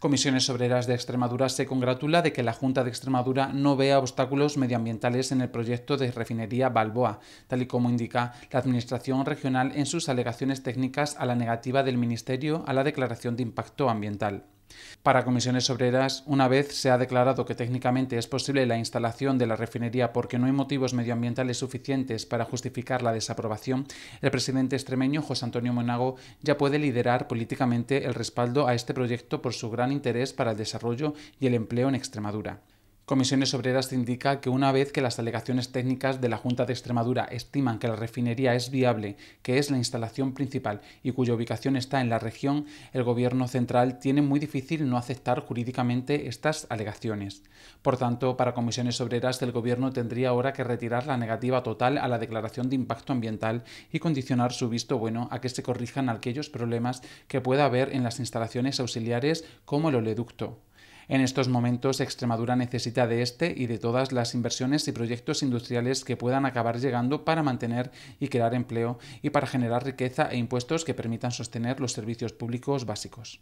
Comisiones Obreras de Extremadura se congratula de que la Junta de Extremadura no vea obstáculos medioambientales en el proyecto de refinería Balboa, tal y como indica la Administración regional en sus alegaciones técnicas a la negativa del Ministerio a la Declaración de Impacto Ambiental. Para Comisiones Obreras, una vez se ha declarado que técnicamente es posible la instalación de la refinería porque no hay motivos medioambientales suficientes para justificar la desaprobación, el presidente extremeño José Antonio Monago ya puede liderar políticamente el respaldo a este proyecto por su gran interés para el desarrollo y el empleo en Extremadura. Comisiones Obreras indica que una vez que las alegaciones técnicas de la Junta de Extremadura estiman que la refinería es viable, que es la instalación principal y cuya ubicación está en la región, el Gobierno central tiene muy difícil no aceptar jurídicamente estas alegaciones. Por tanto, para Comisiones Obreras, el Gobierno tendría ahora que retirar la negativa total a la declaración de impacto ambiental y condicionar su visto bueno a que se corrijan aquellos problemas que pueda haber en las instalaciones auxiliares como el oleoducto. En estos momentos, Extremadura necesita de este y de todas las inversiones y proyectos industriales que puedan acabar llegando para mantener y crear empleo y para generar riqueza e impuestos que permitan sostener los servicios públicos básicos.